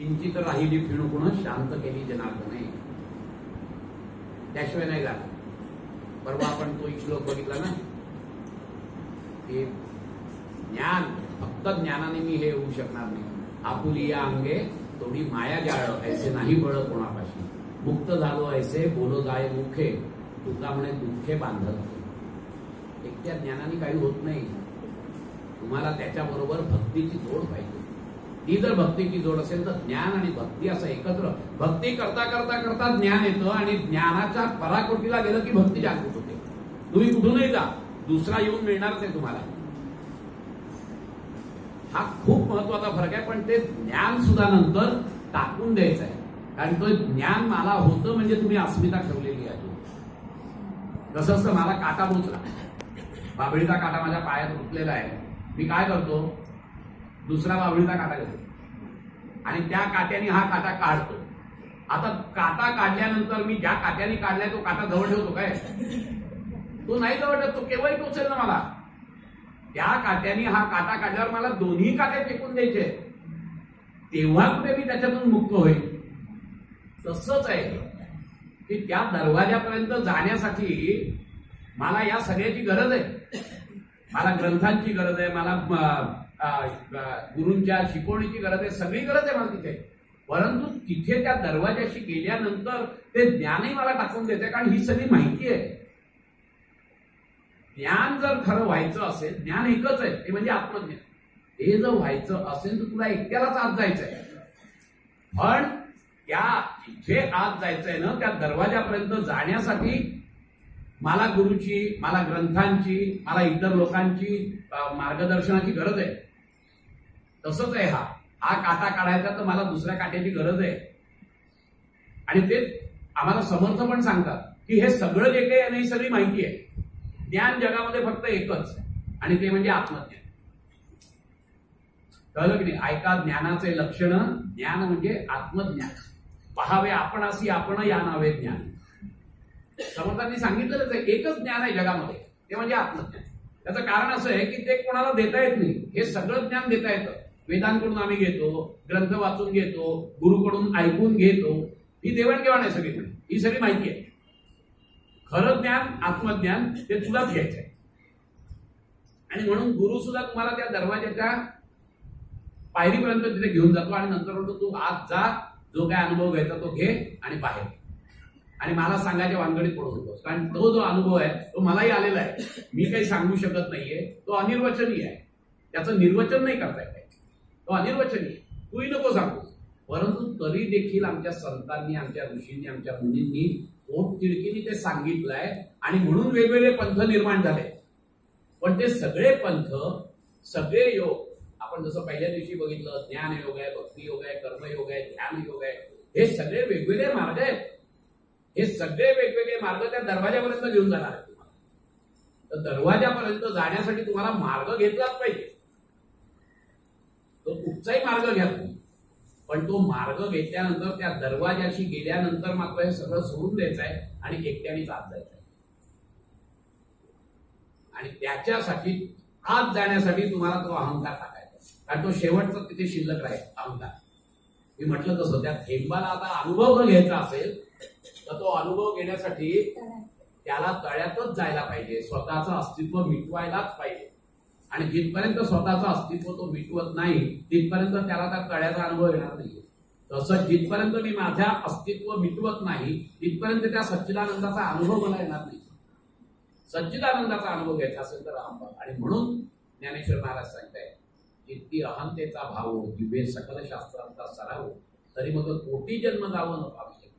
किंचित राहिली फिणुकुण शांत केली जनार्दने, त्याशिवाय नाही का. परवा आपण तो श्लोक बघितला ना, की ज्ञान फक्त ज्ञानाने मी हे होऊ शकणार नाही. आपुली या अंगे थोडी माया जाळ, ऐसे नाही बळ कोणापाशी. मुक्त झालो ऐसे बोलो जाय मुखे, तुका म्हणे दुःखे बांधत. एकट्या ज्ञानाने काही होत नाही, तुम्हाला त्याच्याबरोबर भक्तीची जोड पाहिजे. ती जर भक्तीची जोड असेल तर ज्ञान आणि भक्ती असं एकत्र, भक्ती करता करता करता ज्ञान येतं, आणि ज्ञानाच्या पराकोटीला गेलं की भक्ती जागृत होते. तुम्ही कुठूनही जा, दुसरा येऊन मिळणार नाही तुम्हाला. हा खूप महत्वाचा फरक आहे. पण ते ज्ञान सुद्धा नंतर टाकून द्यायचं आहे, कारण तो ज्ञान मला होतं म्हणजे तुम्ही अस्मिता ठेवलेली आहे. कसं असतं, मला काटा बोचला, बाबळीचा काटा माझ्या पायात रुतलेला आहे. मी काय करतो, दुसरा बाबळीचा काटा घेतो आणि त्या काट्याने हा काटा काढतो. आता काटा काढल्यानंतर मी ज्या काट्याने काढलाय तो काटा जवळ ठेवतो काय, तो नाही जवळ ठेवतो, केव्हाही टोचेल ना मला. त्या काट्याने हा काटा काढल्यावर मला दोन्ही काटे फेकून द्यायचे, तेव्हा कुठे मी त्याच्यातून मुक्त होईल. तसंच आहे की त्या दरवाजापर्यंत जाण्यासाठी मला या सगळ्याची गरज आहे. मला ग्रंथांची गरज आहे, मला गुरूंच्या शिकवणीची गरज आहे, सगळी गरज आहे मला तिथे. परंतु तिथे त्या दरवाजाशी गेल्यानंतर ते ज्ञानही मला टाकून देते, कारण ही सगळी माहिती आहे. ज्ञान जर खरं व्हायचं असेल, ज्ञान एकच आहे ते म्हणजे आत्मज्ञान, हे जर व्हायचं असेल तर तुला एकट्यालाच आत जायचंय. पण त्या तिथे आत जायचंय ना, त्या दरवाजापर्यंत जाण्यासाठी मला गुरुची, मला ग्रंथांची, मला इतर लोकांची मार्गदर्शनाची गरज आहे. तसंच आहे, हा हा काटा काढायचा तर मला दुसऱ्या काट्याची गरज आहे. आणि ते आम्हाला समर्थ पण सांगतात की हे सगळं जे काही आणि सगळी माहिती आहे. ज्ञान जगामध्ये फक्त एकच आहे, आणि ते म्हणजे आत्मज्ञान. कळलं की नाही. ऐका ज्ञानाचे लक्षण, ज्ञान म्हणजे आत्मज्ञान. पहावे आपण अशी आपण या नावे ज्ञान. समर्थांनी सांगितलेलंच आहे, एकच ज्ञान आहे जगामध्ये, ते म्हणजे आत्मज्ञान. त्याचं कारण असं आहे की ते कोणाला देता येत नाही, हे सगळं ज्ञान देता येतं. वेदांकडून आम्ही घेतो, ग्रंथ वाचून घेतो, गुरुकडून ऐकून घेतो, ही देवाणघेवाण आहे सगळी, ही सगळी माहिती आहे. खरं ज्ञान, आत्मज्ञान ते तुलाच घ्यायचं आहे. आणि म्हणून गुरु सुद्धा तुम्हाला त्या दरवाजाच्या पायरीपर्यंत तिथे घेऊन जातो, आणि नंतर म्हणतो तू आत जा, जो काय अनुभव घ्यायचा तो घे आणि बाहेर. आणि मला सांगायच्या वानगडीत पडू नकोस, कारण तो जो अनुभव आहे तो मलाही आलेला आहे, मी काही सांगू शकत नाहीये. तो अनिर्वचनीय आहे, त्याचं निर्वचन नाही करता येत, तो अनिर्वचनीय. तूही नको सांगू. परंतु तरी देखील आमच्या संतांनी, आमच्या ऋषींनी, आमच्या मुनींनी पोट तिडकीने ते सांगितलंय, आणि म्हणून वेगवेगळे पंथ निर्माण झाले. पण ते सगळे पंथ, सगळे योग, आपण जसं पहिल्या दिवशी बघितलं, ज्ञान योग आहे, भक्ती योग आहे, कर्मयोग आहे, ध्यान योग आहे, हे सगळे वेगवेगळे मार्ग आहेत. हे सगळे वेगवेगळे मार्ग त्या दरवाजापर्यंत घेऊन जाणार आहेत तुम्हाला. तर दरवाजापर्यंत जाण्यासाठी तुम्हाला मार्ग घेतलाच पाहिजे. तो कुठचाही मार्ग घ्या तुम्ही, पण तो मार्ग घेतल्यानंतर, त्या दरवाजाशी गेल्यानंतर मात्र हे सगळं सोडून द्यायचं आहे आणि एकट्यानेच आत जायचं आहे. आणि त्याच्यासाठी आत जाण्यासाठी तुम्हाला तो अहंकार टाकायचा, कारण तो शेवटचा तिथे शिल्लक राहील अहंकार. मी म्हटलं तसं, त्या थेंबाला आता अनुभव घ्यायचा असेल तर तो अनुभव घेण्यासाठी त्याला तळ्यातच जायला पाहिजे, स्वतःचं अस्तित्व मिटवायलाच पाहिजे. आणि जिथपर्यंत स्वतःचं अस्तित्व तो मिटवत नाही, तिथपर्यंत त्याला त्या तळ्याचा अनुभव येणार नाही. तसं जिथपर्यंत मी माझ्या अस्तित्व मिटवत नाही, तिथपर्यंत त्या सच्चिदानंदाचा अनुभव मला येणार नाही. सच्चिदानंदाचा अनुभव घ्यायचा असेल तर अहंभाव. आणि म्हणून ज्ञानेश्वर महाराज सांगताय, जितकी अहंतेचा भाव, जिवे सकल शास्त्रांचा सराव, तरी मग कोटी जन्म जावं न पावशे.